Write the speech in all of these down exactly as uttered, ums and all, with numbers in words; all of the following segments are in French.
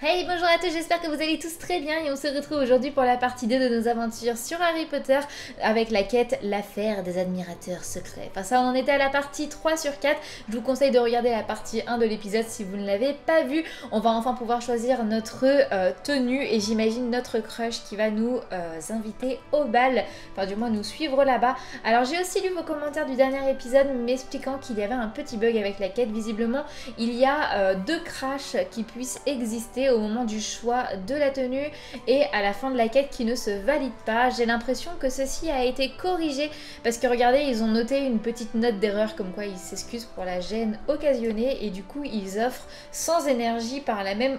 Hey, bonjour à tous, j'espère que vous allez tous très bien et on se retrouve aujourd'hui pour la partie deux de nos aventures sur Harry Potter avec la quête L'Affaire des Admirateurs Secrets. Enfin ça, on en était à la partie trois sur quatre, je vous conseille de regarder la partie un de l'épisode si vous ne l'avez pas vue. On va enfin pouvoir choisir notre euh, tenue et j'imagine notre crush qui va nous euh, inviter au bal, enfin du moins nous suivre là-bas. Alors j'ai aussi lu vos commentaires du dernier épisode m'expliquant qu'il y avait un petit bug avec la quête, visiblement il y a euh, deux crashs qui puissent exister au moment du choix de la tenue et à la fin de la quête qui ne se valide pas. J'ai l'impression que ceci a été corrigé parce que regardez, ils ont noté une petite note d'erreur comme quoi ils s'excusent pour la gêne occasionnée et du coup ils offrent sans énergie par la même...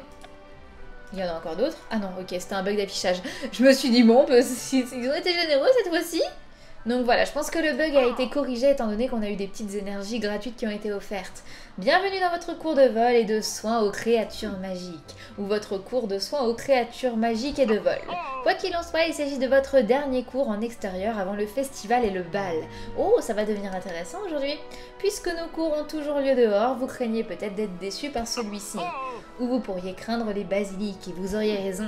Il y en a encore d'autres? Ah non, ok, c'était un bug d'affichage. Je me suis dit bon, ils ont été généreux cette fois-ci. Donc voilà, je pense que le bug a été corrigé étant donné qu'on a eu des petites énergies gratuites qui ont été offertes. Bienvenue dans votre cours de vol et de soins aux créatures magiques, ou votre cours de soins aux créatures magiques et de vol. Quoi qu'il en soit, il s'agit de votre dernier cours en extérieur avant le festival et le bal. Oh, ça va devenir intéressant aujourd'hui. Puisque nos cours ont toujours lieu dehors, vous craignez peut-être d'être déçus par celui-ci. Ou vous pourriez craindre les basiliques et vous auriez raison.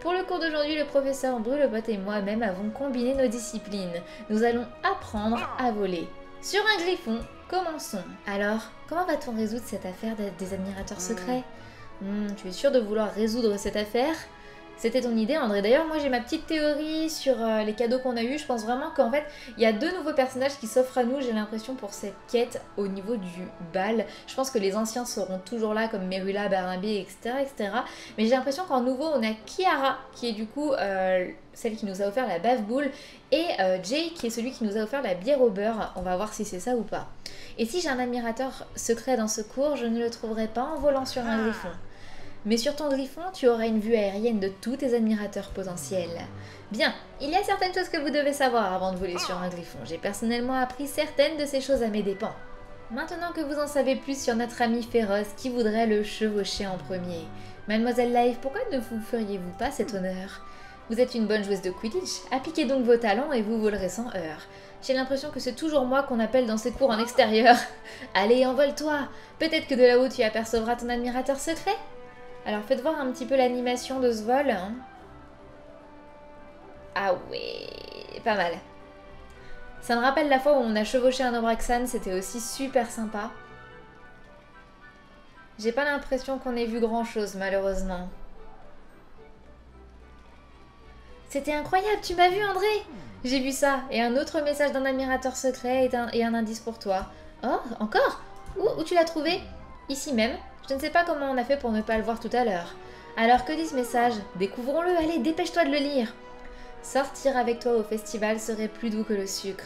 Pour le cours d'aujourd'hui, le professeur Brulebot et moi-même avons combiné nos disciplines. Nous allons apprendre à voler. Sur un griffon, commençons. Alors, comment va-t-on résoudre cette affaire des admirateurs secrets? hmm, Tu es sûr de vouloir résoudre cette affaire? C'était ton idée, André. D'ailleurs, moi j'ai ma petite théorie sur euh, les cadeaux qu'on a eus. Je pense vraiment qu'en fait, il y a deux nouveaux personnages qui s'offrent à nous, j'ai l'impression, pour cette quête au niveau du bal. Je pense que les anciens seront toujours là, comme Merula, Barambi, et cetera, et cetera. Mais j'ai l'impression qu'en nouveau, on a Kiara, qui est du coup euh, celle qui nous a offert la bave boule, et euh, Jay, qui est celui qui nous a offert la bière au beurre. On va voir si c'est ça ou pas. Et si j'ai un admirateur secret dans ce cours, je ne le trouverai pas en volant sur un griffon. Mais sur ton griffon, tu auras une vue aérienne de tous tes admirateurs potentiels. Bien, il y a certaines choses que vous devez savoir avant de voler sur un griffon. J'ai personnellement appris certaines de ces choses à mes dépens. Maintenant que vous en savez plus sur notre ami féroce, qui voudrait le chevaucher en premier? Mademoiselle Life, pourquoi ne vous feriez-vous pas cet honneur? Vous êtes une bonne joueuse de Quidditch, appliquez donc vos talents et vous volerez sans heurts. J'ai l'impression que c'est toujours moi qu'on appelle dans ces cours en extérieur. Allez, envole-toi! Peut-être que de là-haut tu apercevras ton admirateur secret? Alors faites voir un petit peu l'animation de ce vol. Hein. Ah ouais, pas mal. Ça me rappelle la fois où on a chevauché un ObraXan, c'était aussi super sympa. J'ai pas l'impression qu'on ait vu grand chose malheureusement. C'était incroyable, tu m'as vu André? J'ai vu ça, et un autre message d'un admirateur secret et un, et un indice pour toi. Oh, encore? Où, où tu l'as trouvé? Ici même. Je ne sais pas comment on a fait pour ne pas le voir tout à l'heure. Alors que dit ce message? Découvrons-le, allez, dépêche-toi de le lire. Sortir avec toi au festival serait plus doux que le sucre.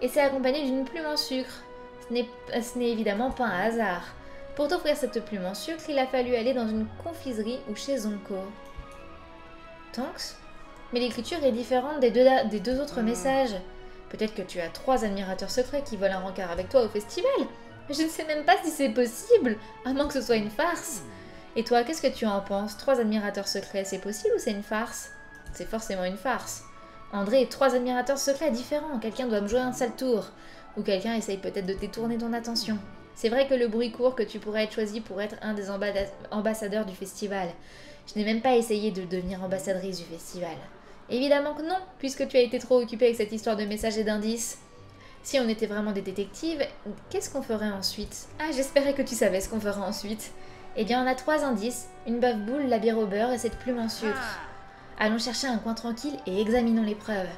Et c'est accompagné d'une plume en sucre. Ce n'est évidemment pas un hasard. Pour t'offrir cette plume en sucre, il a fallu aller dans une confiserie ou chez Zonko. Tonks? Mais l'écriture est différente des deux, des deux autres messages. Peut-être que tu as trois admirateurs secrets qui volent un rencard avec toi au festival? Je ne sais même pas si c'est possible, à moins que ce soit une farce. Et toi, qu'est-ce que tu en penses? Trois admirateurs secrets, c'est possible ou c'est une farce? C'est forcément une farce. André, trois admirateurs secrets différents. Quelqu'un doit me jouer un sale tour. Ou quelqu'un essaye peut-être de détourner ton attention. C'est vrai que le bruit court que tu pourrais être choisi pour être un des ambassadeurs du festival. Je n'ai même pas essayé de devenir ambassadrice du festival. Évidemment que non, puisque tu as été trop occupée avec cette histoire de messages et d'indices. Si on était vraiment des détectives, qu'est-ce qu'on ferait ensuite? Ah, j'espérais que tu savais ce qu'on ferait ensuite. Eh bien, on a trois indices, une bave boule, la bière au beurre et cette plume en sucre. Allons chercher un coin tranquille et examinons les preuves.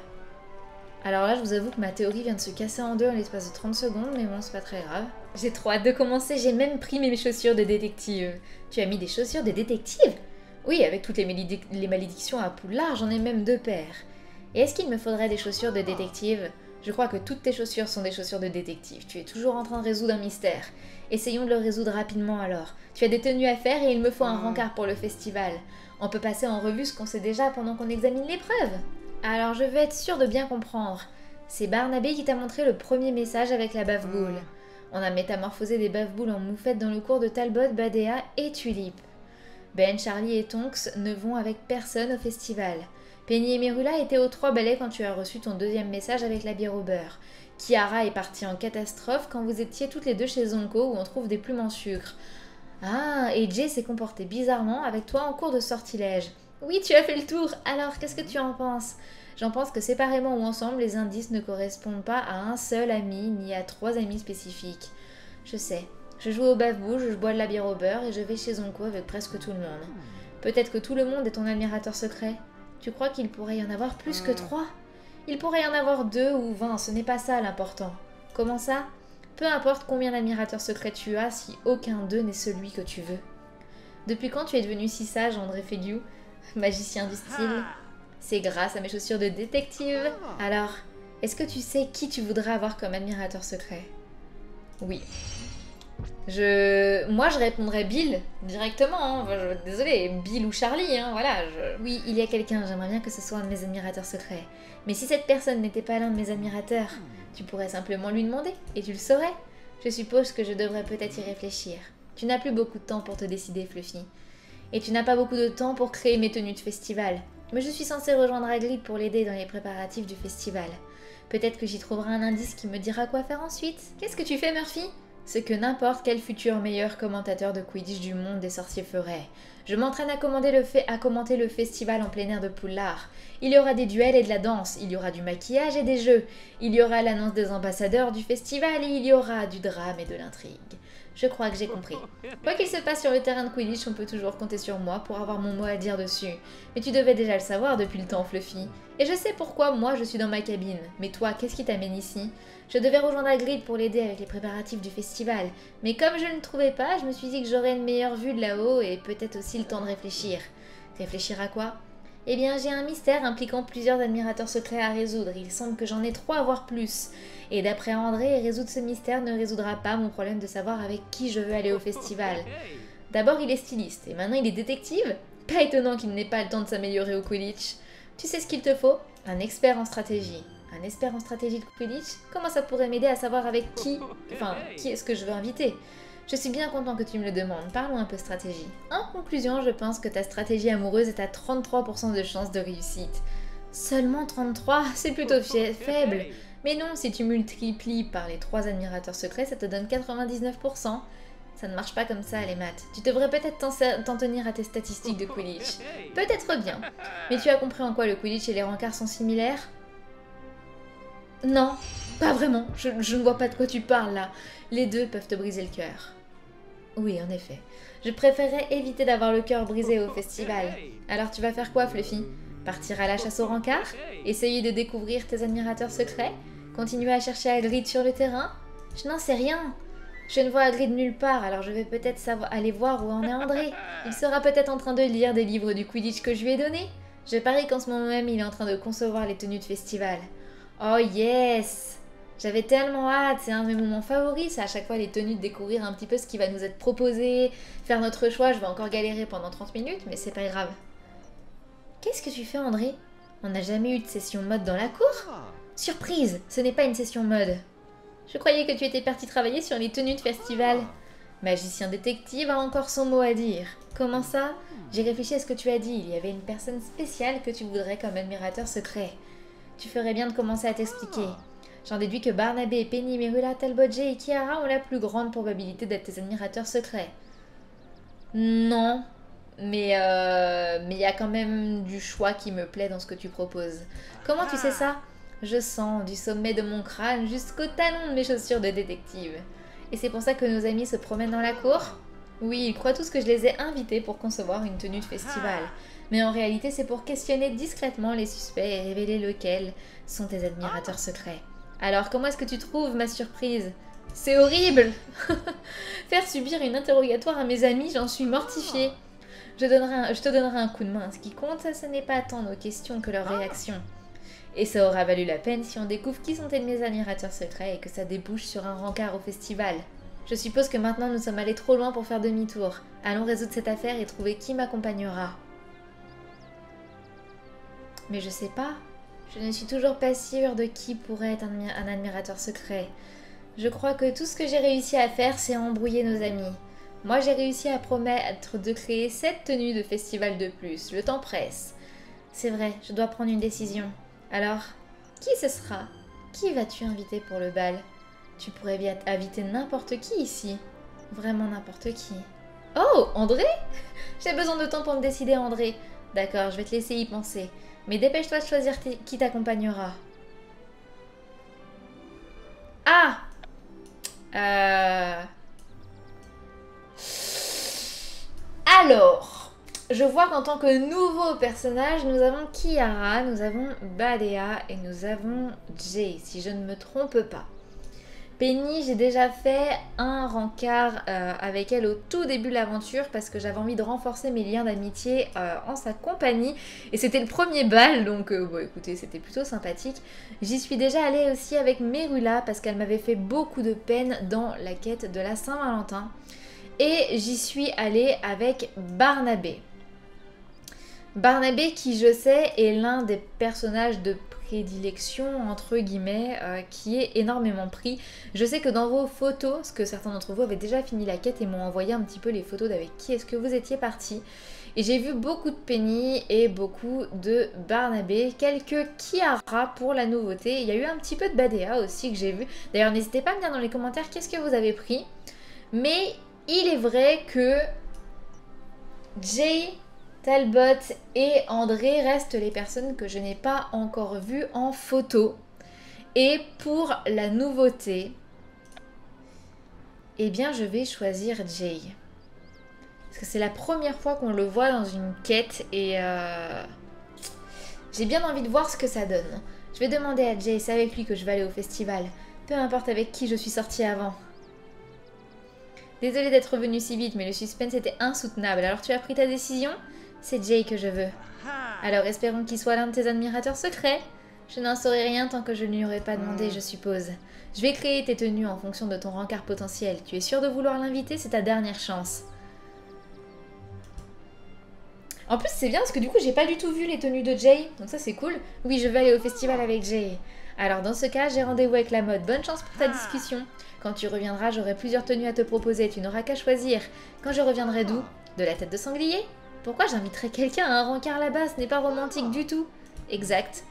Alors là, je vous avoue que ma théorie vient de se casser en deux en l'espace de trente secondes, mais bon, c'est pas très grave. J'ai trop hâte de commencer, j'ai même pris mes chaussures de détective. Tu as mis des chaussures de détective? Oui, avec toutes les, malédic les malédictions à Poudlard, j'en ai même deux paires. Et est-ce qu'il me faudrait des chaussures de détective? Je crois que toutes tes chaussures sont des chaussures de détective. Tu es toujours en train de résoudre un mystère. Essayons de le résoudre rapidement alors. Tu as des tenues à faire et il me faut un rencard pour le festival. On peut passer en revue ce qu'on sait déjà pendant qu'on examine les preuves. Alors je veux être sûre de bien comprendre. C'est Barnabé qui t'a montré le premier message avec la bave boule. On a métamorphosé des bave boules en moufettes dans le cours de Talbott, Badeea et Tulip. Ben, Charlie et Tonks ne vont avec personne au festival. Penny et Merula étaient aux trois balais quand tu as reçu ton deuxième message avec la bière au beurre. Kiara est partie en catastrophe quand vous étiez toutes les deux chez Zonko où on trouve des plumes en sucre. Ah, et Jay s'est comporté bizarrement avec toi en cours de sortilège. Oui, tu as fait le tour. Alors, qu'est-ce que tu en penses? J'en pense que séparément ou ensemble, les indices ne correspondent pas à un seul ami ni à trois amis spécifiques. Je sais. Je joue au bave-bouche, je bois de la bière au beurre et je vais chez Zonko avec presque tout le monde. Peut-être que tout le monde est ton admirateur secret. Tu crois qu'il pourrait y en avoir plus que trois? Il pourrait y en avoir deux ou vingt, ce n'est pas ça l'important. Comment ça? Peu importe combien d'admirateurs secrets tu as, si aucun d'eux n'est celui que tu veux. Depuis quand tu es devenu si sage, André Féliou, magicien du style? C'est grâce à mes chaussures de détective. Alors, est-ce que tu sais qui tu voudrais avoir comme admirateur secret? Oui. Je... Moi, je répondrais Bill, directement. Hein. Enfin, je... Désolée, Bill ou Charlie, hein, voilà. Je... Oui, il y a quelqu'un, j'aimerais bien que ce soit un de mes admirateurs secrets. Mais si cette personne n'était pas l'un de mes admirateurs, tu pourrais simplement lui demander, et tu le saurais. Je suppose que je devrais peut-être y réfléchir. Tu n'as plus beaucoup de temps pour te décider, Fluffy. Et tu n'as pas beaucoup de temps pour créer mes tenues de festival. Mais je suis censée rejoindre Hagrid pour l'aider dans les préparatifs du festival. Peut-être que j'y trouverai un indice qui me dira quoi faire ensuite. Qu'est-ce que tu fais, Murphy? Ce que n'importe quel futur meilleur commentateur de Quidditch du monde des sorciers ferait. Je m'entraîne à, commander le fait, à commenter le festival en plein air de Poudlard. Il y aura des duels et de la danse, il y aura du maquillage et des jeux, il y aura l'annonce des ambassadeurs du festival et il y aura du drame et de l'intrigue. Je crois que j'ai compris. Quoi qu'il se passe sur le terrain de Quidditch, on peut toujours compter sur moi pour avoir mon mot à dire dessus. Mais tu devais déjà le savoir depuis le temps, Fluffy. Et je sais pourquoi moi je suis dans ma cabine. Mais toi, qu'est-ce qui t'amène ici? Je devais rejoindre Hagrid pour l'aider avec les préparatifs du festival. Mais comme je ne trouvais pas, je me suis dit que j'aurais une meilleure vue de là-haut et peut-être aussi le temps de réfléchir. Réfléchir à quoi? Eh bien, j'ai un mystère impliquant plusieurs admirateurs secrets à résoudre. Il semble que j'en ai trois, voire plus. Et d'après André, résoudre ce mystère ne résoudra pas mon problème de savoir avec qui je veux aller au festival. D'abord, il est styliste, et maintenant il est détective? Pas étonnant qu'il n'ait pas le temps de s'améliorer au Quidditch. Tu sais ce qu'il te faut? Un expert en stratégie. Un expert en stratégie de Quidditch? Comment ça pourrait m'aider à savoir avec qui... Enfin, qui est-ce que je veux inviter? Je suis bien content que tu me le demandes, parlons un peu stratégie. En conclusion, je pense que ta stratégie amoureuse est à trente-trois pour cent de chance de réussite. Seulement trente-trois, c'est plutôt faible. Mais non, si tu multiplies par les trois admirateurs secrets, ça te donne quatre-vingt-dix-neuf pour cent. Ça ne marche pas comme ça, les maths. Tu devrais peut-être t'en tenir à tes statistiques de Quidditch. Peut-être bien. Mais tu as compris en quoi le Quidditch et les rencarts sont similaires? Non, pas vraiment. Je, je ne vois pas de quoi tu parles, là. Les deux peuvent te briser le cœur. Oui, en effet. Je préférerais éviter d'avoir le cœur brisé au festival. Alors tu vas faire quoi, Fluffy? Partir à la chasse aux rencarts? Essayer de découvrir tes admirateurs secrets? Continuer à chercher Hagrid sur le terrain? Je n'en sais rien. Je ne vois Hagrid nulle part, alors je vais peut-être aller voir où en est André. Il sera peut-être en train de lire des livres du Quidditch que je lui ai donnés. Je parie qu'en ce moment même, il est en train de concevoir les tenues de festival. Oh yes! J'avais tellement hâte, c'est un de mes moments favoris, c'est à chaque fois les tenues de découvrir un petit peu ce qui va nous être proposé, faire notre choix, je vais encore galérer pendant trente minutes, mais c'est pas grave. Qu'est-ce que tu fais, André? On n'a jamais eu de session mode dans la cour? Surprise, ce n'est pas une session mode. Je croyais que tu étais parti travailler sur les tenues de festival. Magicien détective a encore son mot à dire. Comment ça? J'ai réfléchi à ce que tu as dit, il y avait une personne spéciale que tu voudrais comme admirateur secret. Tu ferais bien de commencer à t'expliquer. J'en déduis que Barnabé, Penny, Merula, Talbott, Jay et Kiara ont la plus grande probabilité d'être tes admirateurs secrets. Non, mais euh, mais il y a quand même du choix qui me plaît dans ce que tu proposes. Comment tu sais ça? Je sens du sommet de mon crâne jusqu'au talon de mes chaussures de détective. Et c'est pour ça que nos amis se promènent dans la cour? Oui, ils croient tous que je les ai invités pour concevoir une tenue de festival. Mais en réalité, c'est pour questionner discrètement les suspects et révéler lesquels sont tes admirateurs secrets. Alors, comment est-ce que tu trouves ma surprise? C'est horrible. Faire subir une interrogatoire à mes amis, j'en suis mortifiée. Je, donnerai un, je te donnerai un coup de main. Ce qui compte, ce n'est pas tant nos questions que leurs réactions. Et ça aura valu la peine si on découvre qui sont mes admirateurs secrets et que ça débouche sur un rencard au festival. Je suppose que maintenant, nous sommes allés trop loin pour faire demi-tour. Allons résoudre cette affaire et trouver qui m'accompagnera. Mais je sais pas. Je ne suis toujours pas sûre de qui pourrait être un, un admirateur secret. Je crois que tout ce que j'ai réussi à faire, c'est embrouiller nos amis. Moi, j'ai réussi à promettre de créer sept tenues de festival de plus. Le temps presse. C'est vrai, je dois prendre une décision. Alors, qui ce sera? Qui vas-tu inviter pour le bal? Tu pourrais inviter n'importe qui ici. Vraiment n'importe qui. Oh, André? J'ai besoin de temps pour me décider, André. D'accord, je vais te laisser y penser. Mais dépêche-toi de choisir qui t'accompagnera. Ah euh... Alors, je vois qu'en tant que nouveau personnage, nous avons Kiara, nous avons Badeea et nous avons Jay, si je ne me trompe pas. Penny, j'ai déjà fait un rencard euh, avec elle au tout début de l'aventure parce que j'avais envie de renforcer mes liens d'amitié euh, en sa compagnie. Et c'était le premier bal, donc euh, bon, écoutez, c'était plutôt sympathique. J'y suis déjà allée aussi avec Merula parce qu'elle m'avait fait beaucoup de peine dans la quête de la Saint-Valentin. Et j'y suis allée avec Barnabé. Barnabé qui, je sais, est l'un des personnages de prédilection entre guillemets euh, qui est énormément pris. Je sais que dans vos photos, parce que certains d'entre vous avaient déjà fini la quête et m'ont envoyé un petit peu les photos d'avec qui est-ce que vous étiez partis. Et j'ai vu beaucoup de Penny et beaucoup de Barnabé, quelques Kiara pour la nouveauté. Il y a eu un petit peu de Badeea aussi que j'ai vu. D'ailleurs n'hésitez pas à me dire dans les commentaires qu'est-ce que vous avez pris. Mais il est vrai que Jay, Talbott et André restent les personnes que je n'ai pas encore vues en photo. Et pour la nouveauté, eh bien je vais choisir Jay. Parce que c'est la première fois qu'on le voit dans une quête et euh... j'ai bien envie de voir ce que ça donne. Je vais demander à Jay, c'est avec lui que je vais aller au festival. Peu importe avec qui je suis sortie avant. Désolée d'être venue si vite, mais le suspense était insoutenable. Alors tu as pris ta décision ? C'est Jay que je veux. Alors espérons qu'il soit l'un de tes admirateurs secrets. Je n'en saurai rien tant que je ne lui aurais pas demandé, je suppose. Je vais créer tes tenues en fonction de ton rencard potentiel. Tu es sûre de vouloir l'inviter? C'est ta dernière chance. En plus c'est bien parce que du coup j'ai pas du tout vu les tenues de Jay. Donc ça c'est cool. Oui, je vais aller au festival avec Jay. Alors dans ce cas, j'ai rendez-vous avec la mode. Bonne chance pour ta discussion. Quand tu reviendras, j'aurai plusieurs tenues à te proposer. Tu n'auras qu'à choisir. Quand je reviendrai d'où? De la tête de sanglier? Pourquoi j'inviterais quelqu'un à un rencard là-bas? Ce n'est pas romantique du tout. Exact.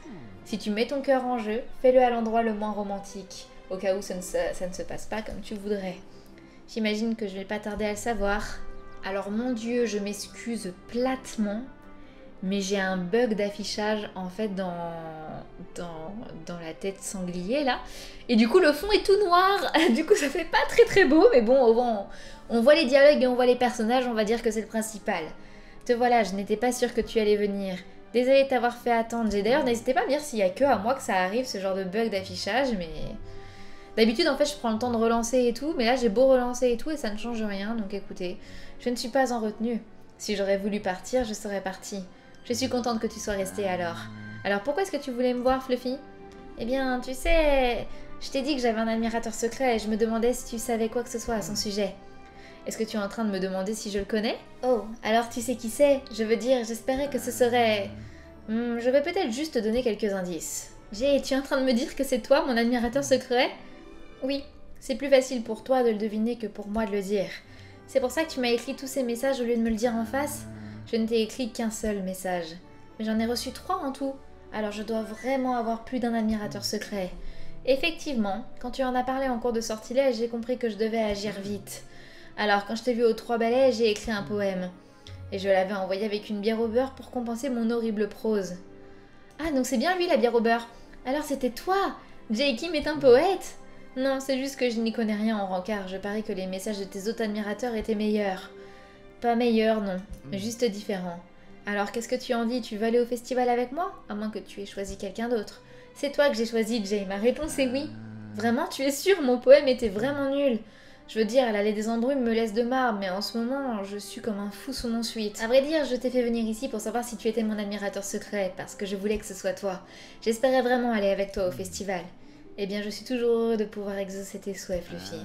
Si tu mets ton cœur en jeu, fais-le à l'endroit le moins romantique. Au cas où ça ne se, ça ne se passe pas comme tu voudrais. J'imagine que je vais pas tarder à le savoir. Alors mon Dieu, je m'excuse platement, mais j'ai un bug d'affichage en fait dans, dans, dans la tête sanglier là. Et du coup le fond est tout noir, du coup ça fait pas très très beau, mais bon, on, on voit les dialogues et on voit les personnages, on va dire que c'est le principal. Te voilà, je n'étais pas sûre que tu allais venir. Désolée de t'avoir fait attendre. J'ai d'ailleurs, n'hésitez pas à me dire s'il y a que à moi que ça arrive, ce genre de bug d'affichage, mais... D'habitude, en fait, je prends le temps de relancer et tout, mais là, j'ai beau relancer et tout, et ça ne change rien, donc écoutez, je ne suis pas en retenue. Si j'aurais voulu partir, je serais partie. Je suis contente que tu sois restée alors. Alors, pourquoi est-ce que tu voulais me voir, Fluffy? Eh bien, tu sais, je t'ai dit que j'avais un admirateur secret, et je me demandais si tu savais quoi que ce soit à son sujet. Est-ce que tu es en train de me demander si je le connais? Oh, alors tu sais qui c'est? Je veux dire, j'espérais que ce serait... Hmm, je vais peut-être juste te donner quelques indices. Jay, tu es en train de me dire que c'est toi, mon admirateur secret? Oui, c'est plus facile pour toi de le deviner que pour moi de le dire. C'est pour ça que tu m'as écrit tous ces messages au lieu de me le dire en face? Je ne t'ai écrit qu'un seul message. Mais j'en ai reçu trois en tout. Alors je dois vraiment avoir plus d'un admirateur secret. Effectivement, quand tu en as parlé en cours de sortilège, j'ai compris que je devais agir vite. Alors, quand je t'ai vu aux trois balais, j'ai écrit un poème. Et je l'avais envoyé avec une bière au beurre pour compenser mon horrible prose. Ah, donc c'est bien lui la bière au beurre. Alors c'était toi? Jay Kim est un poète? Non, c'est juste que je n'y connais rien en rencard. Je parie que les messages de tes autres admirateurs étaient meilleurs. Pas meilleurs, non. Juste différents. Alors, qu'est-ce que tu en dis? Tu veux aller au festival avec moi? À moins que tu aies choisi quelqu'un d'autre. C'est toi que j'ai choisi, Jay. Ma réponse est oui. Vraiment, tu es sûr? Mon poème était vraiment nul. Je veux dire, l'allée des embrumes me laisse de marbre, mais en ce moment, je suis comme un fou sous mon suite. À vrai dire, je t'ai fait venir ici pour savoir si tu étais mon admirateur secret, parce que je voulais que ce soit toi. J'espérais vraiment aller avec toi au festival. Eh bien, je suis toujours heureux de pouvoir exaucer tes souhaits, Fluffy.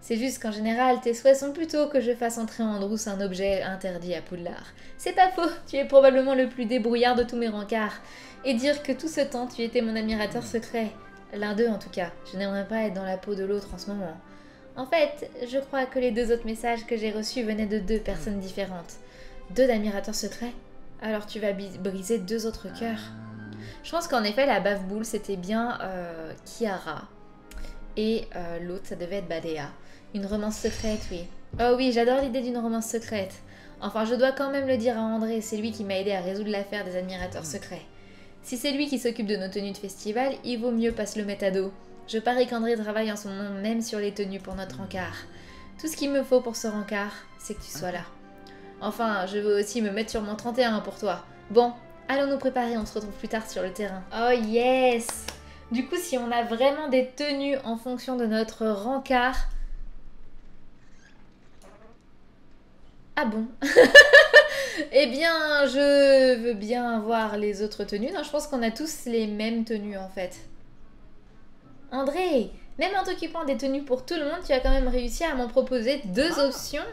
C'est juste qu'en général, tes souhaits sont plutôt que je fasse entrer en rousse un objet interdit à Poudlard. C'est pas faux, tu es probablement le plus débrouillard de tous mes rencarts. Et dire que tout ce temps, tu étais mon admirateur secret. L'un d'eux, en tout cas. Je n'aimerais pas être dans la peau de l'autre en ce moment. En fait, je crois que les deux autres messages que j'ai reçus venaient de deux personnes différentes. Deux admirateurs secrets? Alors tu vas briser deux autres cœurs? Je pense qu'en effet, la bave-boule, c'était bien euh, Kiara. Et euh, l'autre, ça devait être Badeea. Une romance secrète, oui. Oh oui, j'adore l'idée d'une romance secrète. Enfin, je dois quand même le dire à André, c'est lui qui m'a aidé à résoudre l'affaire des admirateurs secrets. Si c'est lui qui s'occupe de nos tenues de festival, il vaut mieux pas se le mettre à dos. Je parie qu'André travaille en son nom même sur les tenues pour notre encart. Tout ce qu'il me faut pour ce rencard, c'est que tu sois là. Enfin, je veux aussi me mettre sur mon trente et un pour toi. Bon, allons nous préparer, on se retrouve plus tard sur le terrain. Oh yes! Du coup, si on a vraiment des tenues en fonction de notre rencard... Ah bon? Eh bien, je veux bien voir les autres tenues. Non, je pense qu'on a tous les mêmes tenues, en fait. André, même en t'occupant des tenues pour tout le monde, tu as quand même réussi à m'en proposer deux ah. options.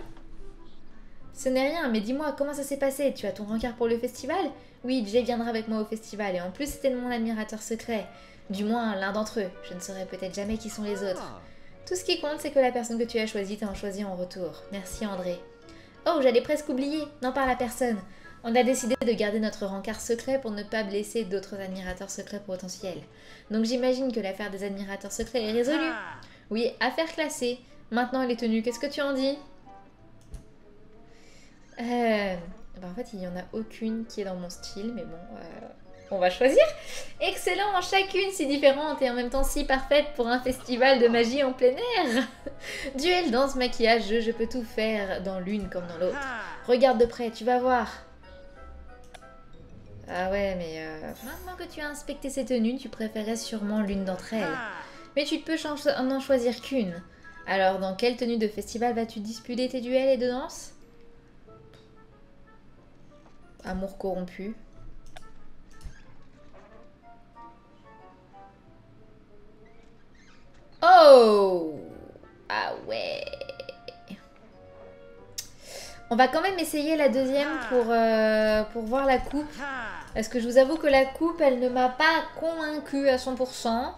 Ce n'est rien, mais dis-moi, comment ça s'est passé? Tu as ton rencard pour le festival? Oui, Jay viendra avec moi au festival, et en plus, c'était mon admirateur secret. Du moins, l'un d'entre eux. Je ne saurais peut-être jamais qui sont les autres. Tout ce qui compte, c'est que la personne que tu as choisie t'a en choisi en retour. Merci, André. Oh, j'allais presque oublier, n'en parle à personne. On a décidé de garder notre rencard secret pour ne pas blesser d'autres admirateurs secrets potentiels. Donc j'imagine que l'affaire des admirateurs secrets est résolue. Oui, affaire classée. Maintenant elle est tenue, qu'est-ce que tu en dis? euh... ben, En fait, il n'y en a aucune qui est dans mon style, mais bon, euh... on va choisir. Excellent, chacune si différente et en même temps si parfaite pour un festival de magie en plein air. Duel, danse, maquillage, jeu, je peux tout faire dans l'une comme dans l'autre. Regarde de près, tu vas voir. Ah ouais, mais... Euh... Maintenant que tu as inspecté ces tenues, tu préférais sûrement l'une d'entre elles. Mais tu ne peux en choisir qu'une. Alors, dans quelle tenue de festival vas-tu disputer tes duels et de danse? Amour corrompu. Oh! Ah ouais! On va quand même essayer la deuxième pour, euh, pour voir la coupe. Parce que je vous avoue que la coupe, elle ne m'a pas convaincue à cent pour cent.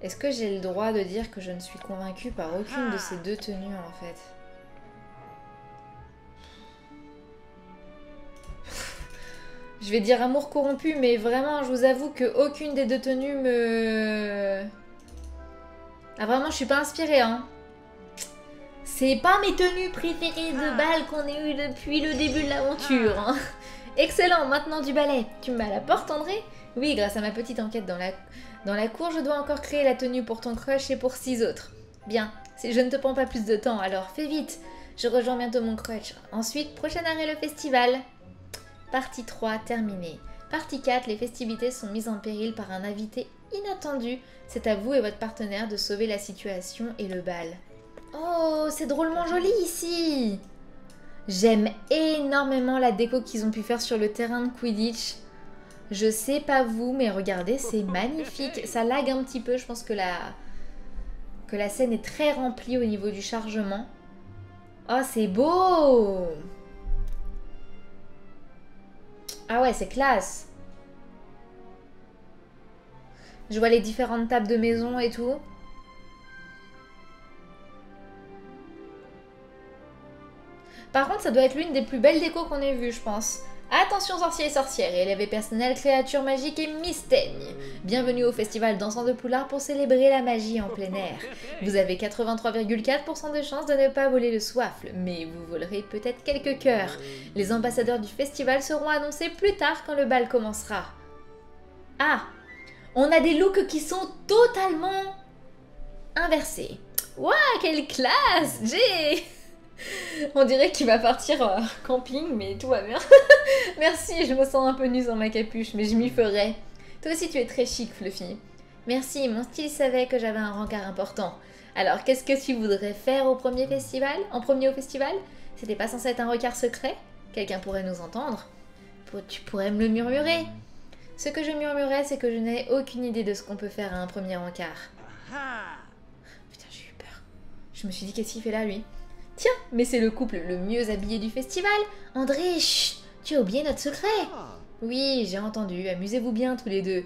Est-ce que j'ai le droit de dire que je ne suis convaincue par aucune de ces deux tenues en fait? Je vais dire amour corrompu, mais vraiment, je vous avoue qu'aucune des deux tenues me... Ah vraiment, je suis pas inspirée, hein. C'est pas mes tenues préférées de bal qu'on ait eues depuis le début de l'aventure, hein. Excellent, maintenant du ballet. Tu me mets à la porte, André? Oui, grâce à ma petite enquête dans la... dans la cour, je dois encore créer la tenue pour ton crush et pour six autres. Bien, je ne te prends pas plus de temps, alors fais vite. Je rejoins bientôt mon crush. Ensuite, prochain arrêt, le festival. Partie trois terminée. Partie quatre, les festivités sont mises en péril par un invité inattendu. C'est à vous et votre partenaire de sauver la situation et le bal. Oh, c'est drôlement joli ici! J'aime énormément la déco qu'ils ont pu faire sur le terrain de Quidditch. Je sais pas vous, mais regardez, c'est magnifique. Ça lag un petit peu, je pense que la... que la scène est très remplie au niveau du chargement. Oh, c'est beau! Ah ouais, c'est classe. Je vois les différentes tables de maison et tout. Par contre, ça doit être l'une des plus belles décos qu'on ait vues, je pense. Attention sorciers et sorcières, élèves et personnel, créatures magiques et mystères. Bienvenue au festival dansant de Poudlard pour célébrer la magie en plein air. Vous avez quatre-vingt-trois virgule quatre pour cent de chance de ne pas voler le soifle, mais vous volerez peut-être quelques cœurs. Les ambassadeurs du festival seront annoncés plus tard quand le bal commencera. Ah, on a des looks qui sont totalement inversés. Waouh, quelle classe, Jay! On dirait qu'il va partir euh, camping, mais tout va bien. Merci, je me sens un peu nue dans ma capuche, mais je m'y ferai. Toi aussi, tu es très chic, Fluffy. Merci, mon style savait que j'avais un rencard important. Alors, qu'est-ce que tu voudrais faire au premier festival? En premier au festival? C'était pas censé être un rencard secret? Quelqu'un pourrait nous entendre. Tu pourrais me le murmurer. Ce que je murmurais, c'est que je n'ai aucune idée de ce qu'on peut faire à un premier rencard. Putain, j'ai eu peur. Je me suis dit, qu'est-ce qu'il fait là, lui? Tiens, mais c'est le couple le mieux habillé du festival. André, chut, tu as oublié notre secret. Oui, j'ai entendu, amusez-vous bien tous les deux.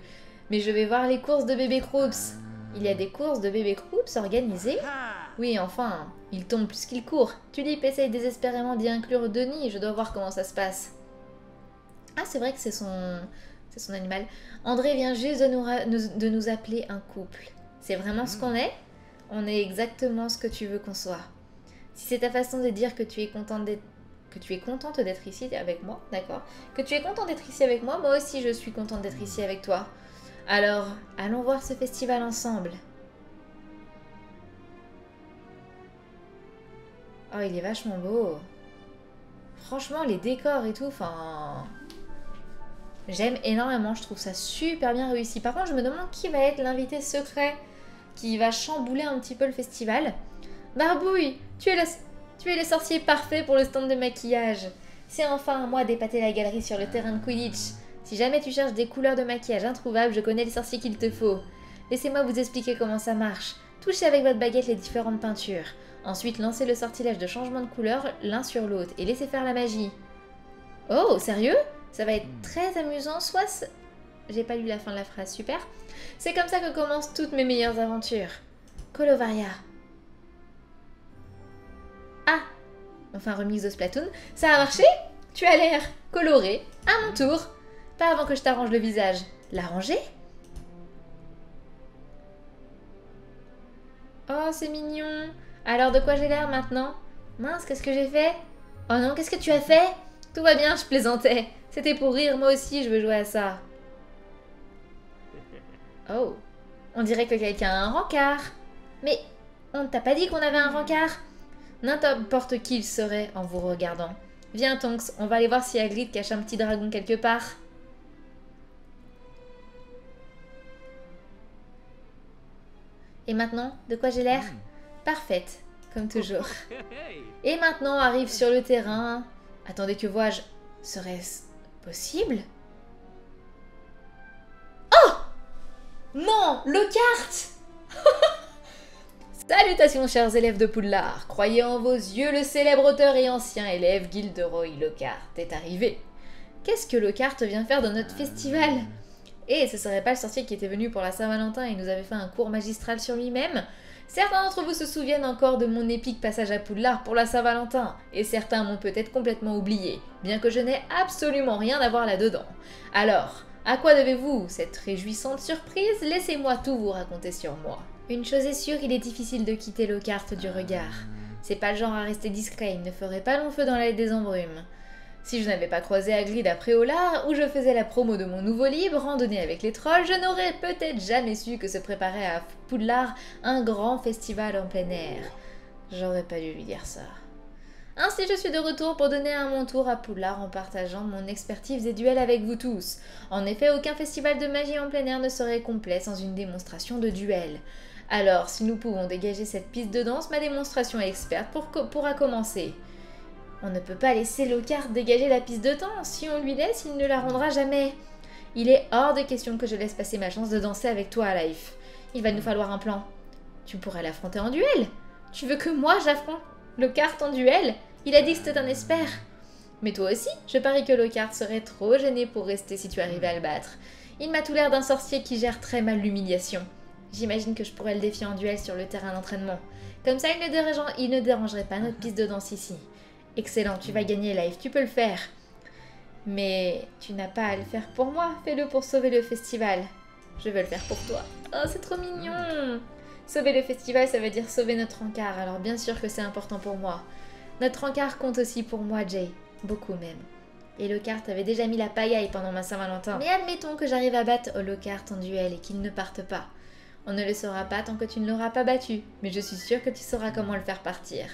Mais je vais voir les courses de bébé Krups. Il y a des courses de bébé Krups organisées? Oui, enfin, il tombe plus qu'il court. Tulip essaye désespérément d'y inclure Denis, je dois voir comment ça se passe. Ah, c'est vrai que c'est son... c'est son animal. André vient juste de nous, de nous appeler un couple. C'est vraiment ce qu'on est. On est exactement ce que tu veux qu'on soit. Si c'est ta façon de dire que tu es contente d'être que tu es contente d'être ici avec moi, d'accord? Que tu es contente d'être ici avec moi, moi aussi je suis contente d'être ici avec toi. Alors, allons voir ce festival ensemble. Oh, il est vachement beau. Franchement, les décors et tout, enfin... J'aime énormément, je trouve ça super bien réussi. Par contre, je me demande qui va être l'invité secret qui va chambouler un petit peu le festival. Barbouille, tu es, la... tu es le sorcier parfait pour le stand de maquillage. C'est enfin à moi d'épater la galerie sur le terrain de Quidditch. Si jamais tu cherches des couleurs de maquillage introuvables, je connais les sorciers qu'il te faut. Laissez-moi vous expliquer comment ça marche. Touchez avec votre baguette les différentes peintures. Ensuite, lancez le sortilège de changement de couleur l'un sur l'autre et laissez faire la magie. Oh, sérieux ? Ça va être très amusant, soit... J'ai pas lu la fin de la phrase, super. C'est comme ça que commencent toutes mes meilleures aventures. Colovaria. Ah, enfin remix de Splatoon. Ça a marché? Tu as l'air coloré. À mon tour. Pas avant que je t'arrange le visage. L'arranger? Oh, c'est mignon. Alors de quoi j'ai l'air maintenant? Mince, qu'est-ce que j'ai fait? Oh non, qu'est-ce que tu as fait? Tout va bien, je plaisantais. C'était pour rire, moi aussi je veux jouer à ça. Oh, on dirait que quelqu'un a un rencard. Mais on ne t'a pas dit qu'on avait un rencard? N'importe qui il serait en vous regardant. Viens Tonks, on va aller voir si Hagrid cache un petit dragon quelque part. Et maintenant, de quoi j'ai l'air? Parfaite, comme toujours. Et maintenant arrive sur le terrain. Attendez, que vois-je? Serait-ce possible? Oh! Non! Lockhart! Salutations chers élèves de Poudlard. Croyez en vos yeux, le célèbre auteur et ancien élève Gilderoy Lockhart est arrivé. Qu'est-ce que Lockhart vient faire dans notre festival? Et ce serait pas le sorcier qui était venu pour la Saint-Valentin et nous avait fait un cours magistral sur lui-même? Certains d'entre vous se souviennent encore de mon épique passage à Poudlard pour la Saint-Valentin, et certains m'ont peut-être complètement oublié, bien que je n'ai absolument rien à voir là-dedans. Alors, à quoi devez-vous cette réjouissante surprise? Laissez-moi tout vous raconter sur moi. Une chose est sûre, il est difficile de quitter Lockhart du regard. C'est pas le genre à rester discret, il ne ferait pas long feu dans la des embrumes. Si je n'avais pas croisé Hagrid à Préolard, où je faisais la promo de mon nouveau livre, Randonnée avec les trolls, je n'aurais peut-être jamais su que se préparait à Poudlard un grand festival en plein air. J'aurais pas dû lui dire ça. Ainsi, je suis de retour pour donner un mon tour à Poudlard en partageant mon expertise des duels avec vous tous. En effet, aucun festival de magie en plein air ne serait complet sans une démonstration de duel. Alors, si nous pouvons dégager cette piste de danse, ma démonstration experte pour co- pourra commencer. On ne peut pas laisser Lockhart dégager la piste de temps. Si on lui laisse, il ne la rendra jamais. Il est hors de question que je laisse passer ma chance de danser avec toi à Life. Il va nous falloir un plan. Tu pourrais l'affronter en duel. Tu veux que moi j'affronte Lockhart en duel? Il a dit que c'était un expert. Mais toi aussi, je parie que Lockhart serait trop gêné pour rester si tu arrivais à le battre. Il m'a tout l'air d'un sorcier qui gère très mal l'humiliation. J'imagine que je pourrais le défier en duel sur le terrain d'entraînement. Comme ça, il ne, dérange... il ne dérangerait pas notre piste de danse ici. Excellent, tu vas gagner Life, tu peux le faire. Mais tu n'as pas à le faire pour moi, fais-le pour sauver le festival. Je veux le faire pour toi. Oh, c'est trop mignon. Sauver le festival, ça veut dire sauver notre encart, alors bien sûr que c'est important pour moi. Notre encart compte aussi pour moi, Jay. Beaucoup même. Et Lockhart avait déjà mis la pagaille pendant ma Saint-Valentin. Mais admettons que j'arrive à battre Lockhart en duel et qu'il ne parte pas. On ne le saura pas tant que tu ne l'auras pas battu, mais je suis sûre que tu sauras comment le faire partir.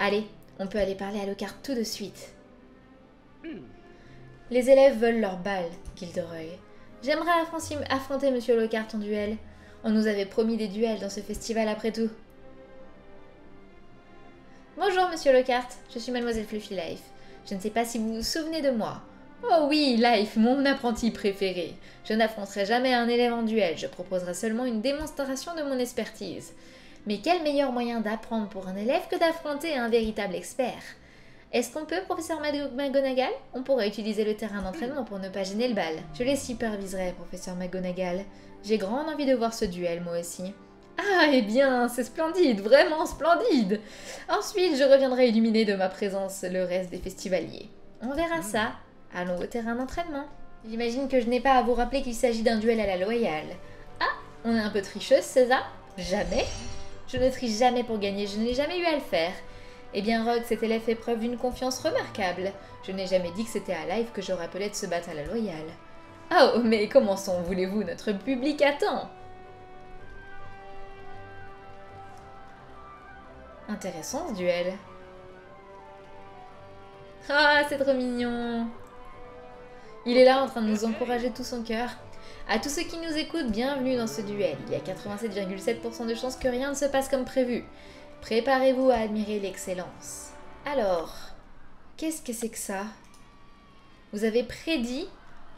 Allez, on peut aller parler à Lockhart tout de suite. Les élèves veulent leur balle, Gilderoy. J'aimerais affronter Monsieur Lockhart en duel. On nous avait promis des duels dans ce festival après tout. Bonjour Monsieur Lockhart, je suis Mademoiselle Fluffy Life. Je ne sais pas si vous vous souvenez de moi. Oh oui, Life, mon apprenti préféré. Je n'affronterai jamais un élève en duel, je proposerai seulement une démonstration de mon expertise. Mais quel meilleur moyen d'apprendre pour un élève que d'affronter un véritable expert? Est-ce qu'on peut, professeur McGonagall? On pourrait utiliser le terrain d'entraînement pour ne pas gêner le bal. Je les superviserai, professeur McGonagall. J'ai grande envie de voir ce duel, moi aussi. Ah, eh bien, c'est splendide, vraiment splendide! Ensuite, je reviendrai illuminer de ma présence le reste des festivaliers. On verra ça. Allons au terrain d'entraînement. J'imagine que je n'ai pas à vous rappeler qu'il s'agit d'un duel à la loyale. Ah, on est un peu tricheuse, c'est ça? Jamais. Je ne triche jamais pour gagner, je n'ai jamais eu à le faire. Eh bien Rogue, cet élève fait preuve d'une confiance remarquable. Je n'ai jamais dit que c'était à Life que je rappelais de se battre à la loyale. Oh, mais commençons, voulez-vous, notre public attend. Intéressant ce duel. Ah, c'est trop mignon. Il est là en train de nous encourager de tout son cœur. À tous ceux qui nous écoutent, bienvenue dans ce duel. Il y a quatre-vingt-sept virgule sept pour cent de chances que rien ne se passe comme prévu. Préparez-vous à admirer l'excellence. Alors, qu'est-ce que c'est que ça? Vous avez prédit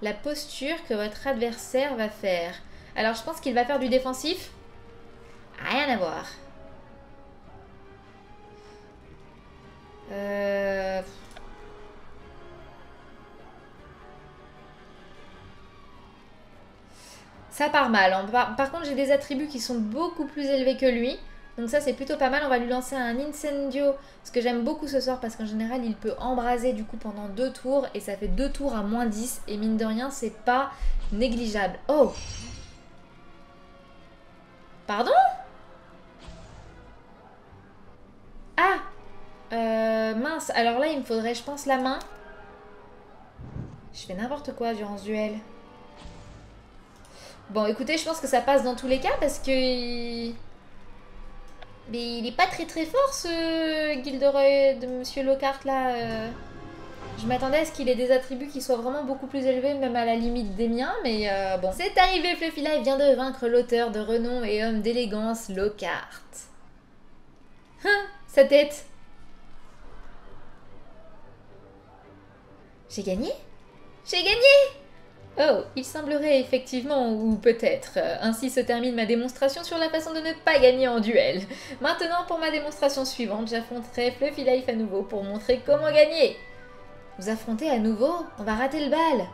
la posture que votre adversaire va faire. Alors, je pense qu'il va faire du défensif. Rien à voir. Euh... Ça part mal. Par, par contre, j'ai des attributs qui sont beaucoup plus élevés que lui. Donc ça, c'est plutôt pas mal. On va lui lancer un Incendio. Ce que j'aime beaucoup ce sort, parce qu'en général, il peut embraser du coup pendant deux tours. Et ça fait deux tours à moins dix. Et mine de rien, c'est pas négligeable. Oh! Pardon? Ah! Euh, mince. Alors là, il me faudrait, je pense, la main. Je fais n'importe quoi durant ce duel. Bon, écoutez, je pense que ça passe dans tous les cas parce que... Mais il est pas très très fort ce Gilderoy de Monsieur Lockhart là. Je m'attendais à ce qu'il ait des attributs qui soient vraiment beaucoup plus élevés, même à la limite des miens, mais euh, bon. C'est arrivé, Fluffy Life vient de vaincre l'auteur de renom et homme d'élégance Lockhart. Hein, sa tête. J'ai gagné? J'ai gagné! Oh, il semblerait effectivement, ou peut-être. Ainsi se termine ma démonstration sur la façon de ne pas gagner en duel. Maintenant, pour ma démonstration suivante, j'affronterai Fluffy Life à nouveau pour montrer comment gagner. Vous affrontez à nouveau? On va rater le bal.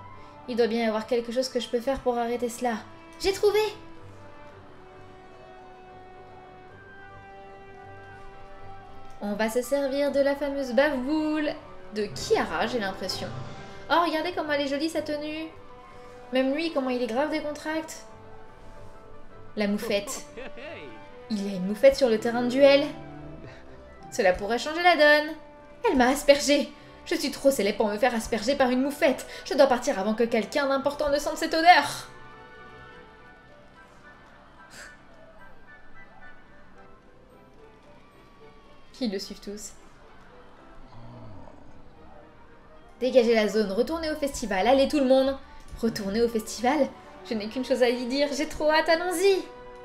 Il doit bien y avoir quelque chose que je peux faire pour arrêter cela. J'ai trouvé! On va se servir de la fameuse bave-boule de Kiara, j'ai l'impression. Oh, regardez comment elle est jolie, sa tenue! Même lui, comment il est grave décontracté. La moufette. Il y a une moufette sur le terrain de duel. Cela pourrait changer la donne. Elle m'a aspergée. Je suis trop célèbre pour me faire asperger par une moufette. Je dois partir avant que quelqu'un d'important ne sente cette odeur. Ils le suivent tous. Dégagez la zone, retournez au festival, allez tout le monde. Retourner au festival? Je n'ai qu'une chose à y dire, j'ai trop hâte, allons-y!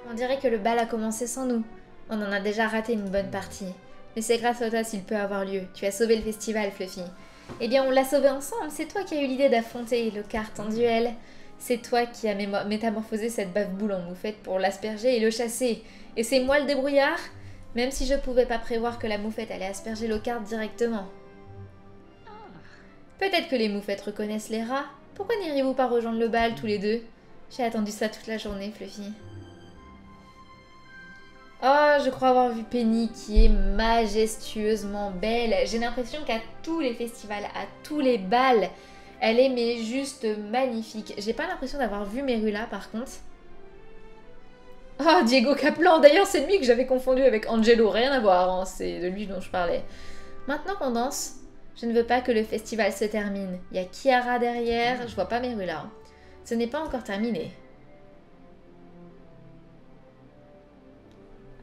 On dirait que le bal a commencé sans nous. On en a déjà raté une bonne partie. Mais c'est grâce à toi s'il peut avoir lieu. Tu as sauvé le festival, Fluffy. Eh bien, on l'a sauvé ensemble, c'est toi qui as eu l'idée d'affronter Lockhart en duel. C'est toi qui as métamorphosé cette bave-boule en moufette pour l'asperger et le chasser. Et c'est moi le débrouillard? Même si je pouvais pas prévoir que la moufette allait asperger Lockhart directement. Peut-être que les moufettes reconnaissent les rats? Pourquoi n'iriez-vous pas rejoindre le bal tous les deux? J'ai attendu ça toute la journée, Fluffy. Oh, je crois avoir vu Penny qui est majestueusement belle. J'ai l'impression qu'à tous les festivals, à tous les bals, elle est mais juste magnifique. J'ai pas l'impression d'avoir vu Merula par contre. Oh, Diego Kaplan, d'ailleurs c'est lui que j'avais confondu avec Angelo, rien à voir, hein. C'est de lui dont je parlais. Maintenant qu'on danse... Je ne veux pas que le festival se termine. Il y a Kiara derrière, je vois pas Merula. Ce n'est pas encore terminé.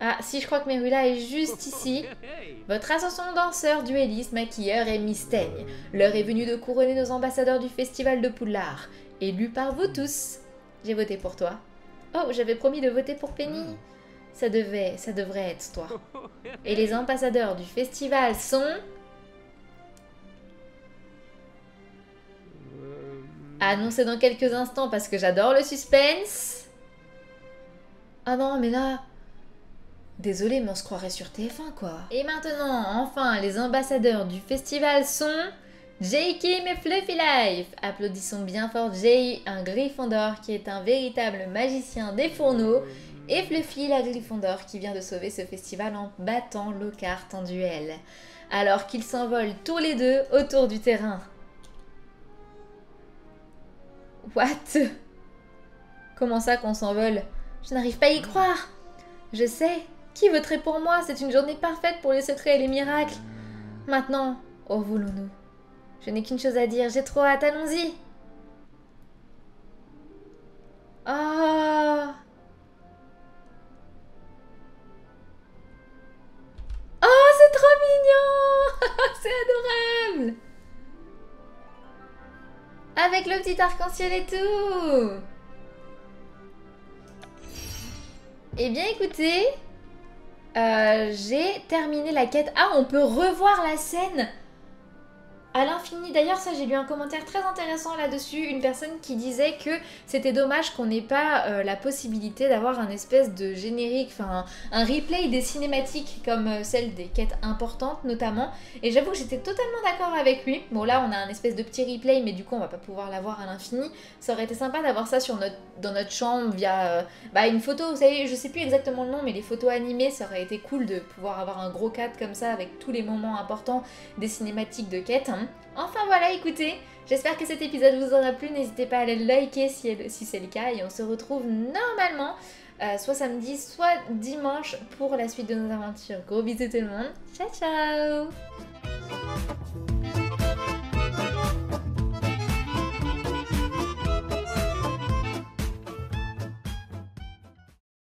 Ah, si, je crois que Merula est juste ici. Votre association danseur, duelliste, maquilleur et mystègne. L'heure est venue de couronner nos ambassadeurs du festival de Poudlard. Élus par vous tous. J'ai voté pour toi. Oh, j'avais promis de voter pour Penny. Ça devait, ça devrait être toi. Et les ambassadeurs du festival sont... Annoncé dans quelques instants parce que j'adore le suspense. Ah non, mais là... Désolée, mais on se croirait sur T F un, quoi. Et maintenant, enfin, les ambassadeurs du festival sont... Jay Kim et Fluffy Life. Applaudissons bien fort Jay, un Gryffondor qui est un véritable magicien des fourneaux. Et Fluffy, la Gryffondor, qui vient de sauver ce festival en battant Lockhart en duel. Alors qu'ils s'envolent tous les deux autour du terrain. What? Comment ça qu'on s'envole? Je n'arrive pas à y croire. Je sais. Qui voterait pour moi? C'est une journée parfaite pour les secrets et les miracles. Maintenant, oh, voulons-nous. Je n'ai qu'une chose à dire. J'ai trop hâte. Allons-y. Oh. Oh, c'est trop mignon. C'est adorable. Avec le petit arc-en-ciel et tout. Eh bien, écoutez, euh, j'ai terminé la quête. Ah, on peut revoir la scène à l'infini. D'ailleurs, ça, j'ai lu un commentaire très intéressant là-dessus. Une personne qui disait que c'était dommage qu'on n'ait pas euh, la possibilité d'avoir un espèce de générique, enfin un, un replay des cinématiques comme euh, celle des quêtes importantes notamment. Et j'avoue que j'étais totalement d'accord avec lui. Bon, là, on a un espèce de petit replay, mais du coup, on va pas pouvoir l'avoir à l'infini. Ça aurait été sympa d'avoir ça sur notre... dans notre chambre via euh, bah, une photo, vous savez, je sais plus exactement le nom, mais les photos animées, ça aurait été cool de pouvoir avoir un gros cadre comme ça avec tous les moments importants des cinématiques de quête. Hein. Enfin voilà, écoutez, j'espère que cet épisode vous aura plu, n'hésitez pas à le liker si, si c'est le cas, et on se retrouve normalement euh, soit samedi, soit dimanche pour la suite de nos aventures. Gros bisous tout le monde, ciao ciao.